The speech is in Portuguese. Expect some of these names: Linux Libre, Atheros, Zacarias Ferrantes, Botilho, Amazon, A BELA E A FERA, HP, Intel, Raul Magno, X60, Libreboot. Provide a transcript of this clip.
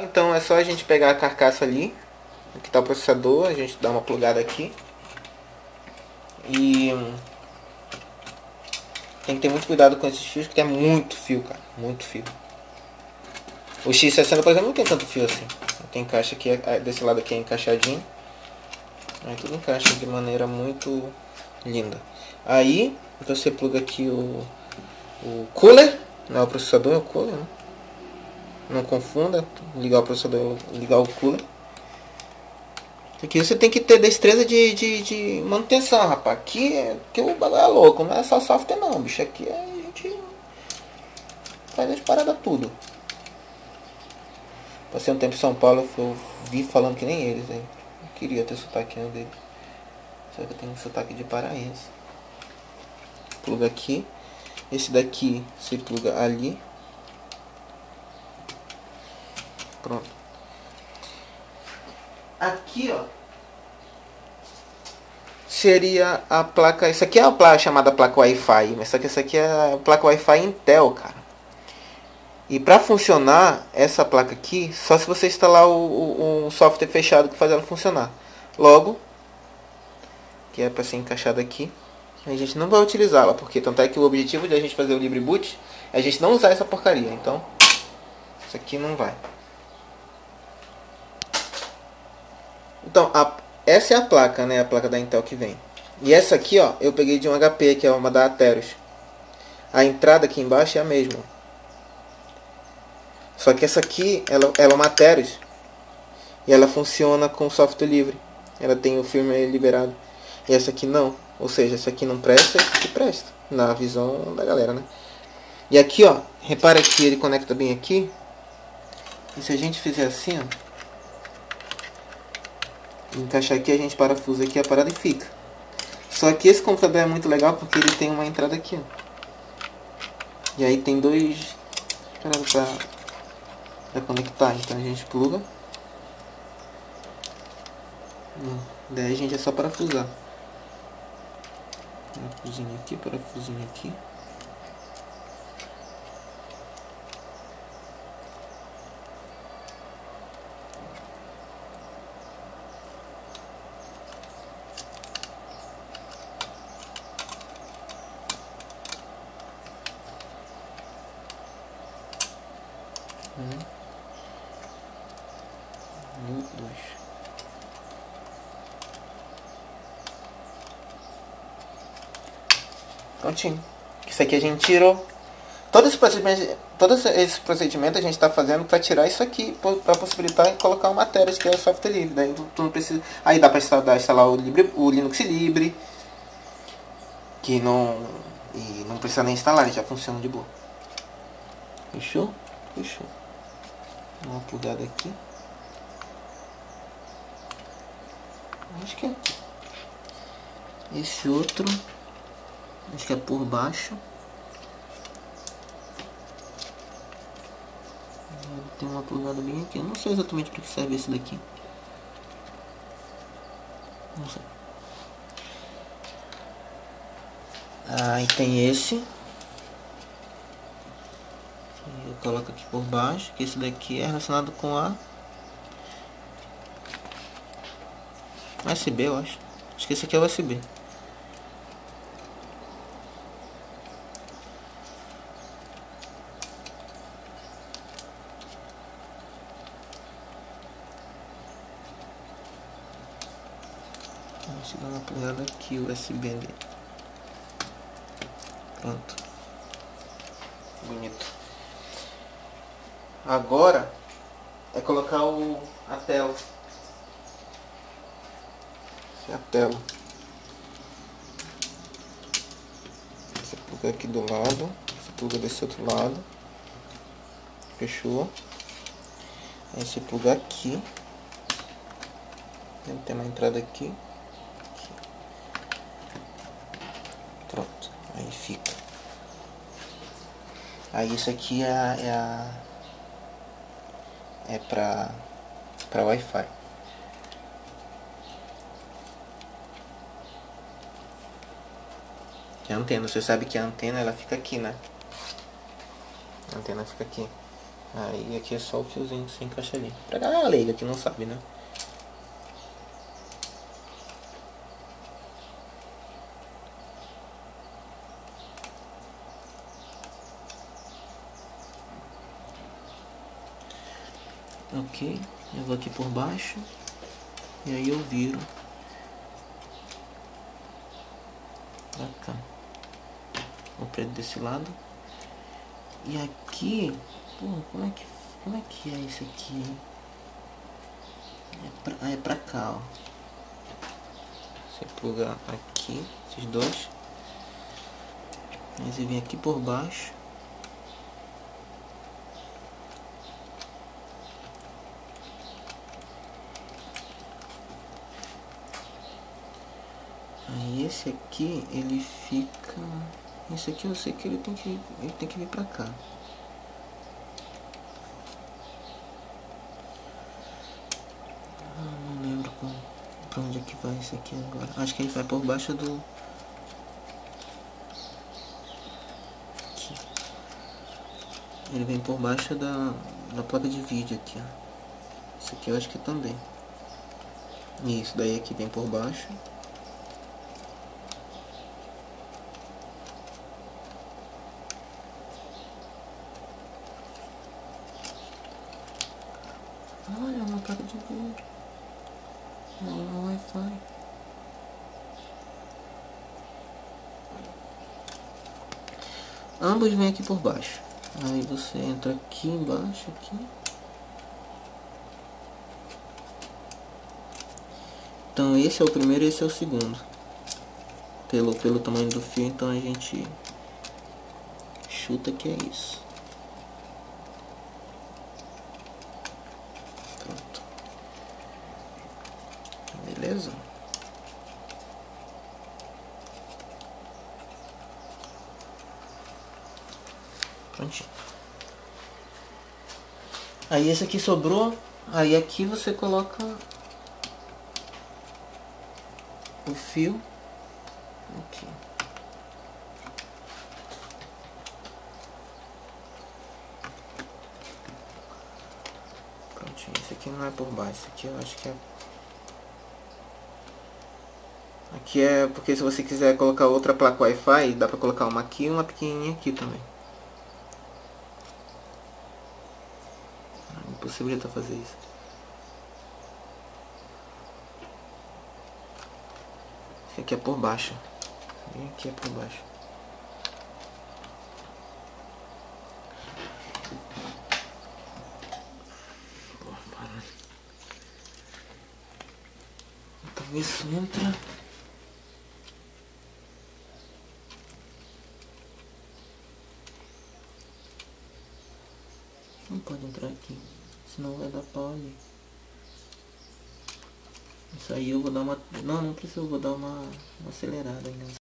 Então é só a gente pegar a carcaça ali, aqui está o processador, a gente dá uma plugada aqui. E tem que ter muito cuidado com esses fios, porque é muito fio, cara, muito fio. O X60, por exemplo, não tem tanto fio assim. Tem caixa aqui, desse lado aqui é encaixadinho. Aí tudo encaixa de maneira muito linda. Aí você pluga aqui o cooler, não é o processador, é o cooler, né? Não confunda, ligar o processador, ligar o cooler. Aqui você tem que ter destreza de manutenção, rapaz. Aqui o bagulho é louco, não é só software não, bicho. Aqui a gente faz as paradas tudo. Passei um tempo em São Paulo, eu vi falando que nem eles, hein? Eu queria ter sotaque dele. Só que eu tenho um sotaque de paraense. Pluga aqui. Esse daqui se pluga ali. Pronto. Aqui, ó, seria a placa. Isso aqui é a placa chamada placa Wi-Fi, mas só que essa aqui é a placa Wi-Fi Intel, cara. E para funcionar essa placa aqui, só se você instalar um software fechado que faz ela funcionar. Logo, que é para ser encaixada aqui, a gente não vai utilizá-la, porque tanto é que o objetivo de a gente fazer o Libreboot é a gente não usar essa porcaria. Então, isso aqui não vai. Então, essa é a placa, né? A placa da Intel que vem. E essa aqui, ó, eu peguei de um HP, que é uma da Atheros. A entrada aqui embaixo é a mesma. Só que essa aqui, ela é uma Atheros. E ela funciona com software livre. Ela tem o firmware liberado. E essa aqui não. Ou seja, essa aqui não presta, essa aqui presta. Na visão da galera, né? E aqui, ó, repara que ele conecta bem aqui. E se a gente fizer assim, ó, encaixar aqui, a gente parafusa aqui a parada e fica. Só que esse computador é muito legal porque ele tem uma entrada aqui, ó. E aí tem dois paradas pra conectar. Então a gente pluga. Daí a gente é só parafusar. Parafusinho aqui, parafusinho aqui. Prontinho. Isso aqui a gente tirou. Todo esse procedimento a gente está fazendo para tirar isso aqui, para possibilitar colocar uma Atheros, que é o software livre. Daí tu não precisa. Aí dá para instalar o Linux Libre, que não precisa nem instalar, ele já funciona de boa. Fechou? Fechou. Dá uma plugada aqui. Acho que é aqui. Esse outro, acho que é por baixo. Tem uma plugada bem aqui. Eu não sei exatamente para que serve esse daqui. Não sei. Aí tem esse. Eu coloco aqui por baixo. Que esse daqui é relacionado com a USB, eu acho. Acho que esse aqui é o USB. Deixa eu dar uma plugada aqui, USB ali. Pronto. Bonito. Agora é colocar a tela. Essa é a tela. Essa pluga aqui do lado. Essa pluga desse outro lado. Fechou. Aí você pluga aqui. Tem uma entrada aqui. Pronto. Aí fica. Aí isso aqui é para Wi-Fi. É a antena, você sabe que a antena ela fica aqui, né? A antena fica aqui. Aí aqui é só o fiozinho que se encaixa ali. Pra galera leiga que não sabe, né? Ok, eu vou aqui por baixo e aí eu viro pra cá, vou preto desse lado. E aqui, pô, como é que é isso aqui? É pra cá, ó. Você plugar aqui, esses dois. Aí você vem aqui por baixo. Aí esse aqui, ele fica... Esse aqui eu sei que ele tem que vir pra cá. Ah, não lembro pra onde é que vai esse aqui agora. Acho que ele vai por baixo do... Aqui. Ele vem por baixo da placa de vídeo aqui, ó. Esse aqui eu acho que também. Isso, daí aqui vem por baixo. Olha, uma placa de vídeo. É um Wi-Fi. Ambos vêm aqui por baixo. Aí você entra aqui embaixo, aqui. Então esse é o primeiro e esse é o segundo. Pelo tamanho do fio, então a gente chuta que é isso. Beleza? Prontinho. Aí esse aqui sobrou. Aí aqui você coloca o fio aqui. Prontinho. Esse aqui não é por baixo. Esse aqui eu acho que é... Aqui é porque se você quiser colocar outra placa Wi-Fi, dá pra colocar uma aqui e uma pequenininha aqui também. É impossível tentar fazer isso. Esse aqui é por baixo. Bem aqui é por baixo. Porra, parada. Então isso entra... Não pode entrar aqui, senão vai dar pau ali. Isso aí eu vou dar uma... Não, não precisa, eu vou dar uma acelerada ainda.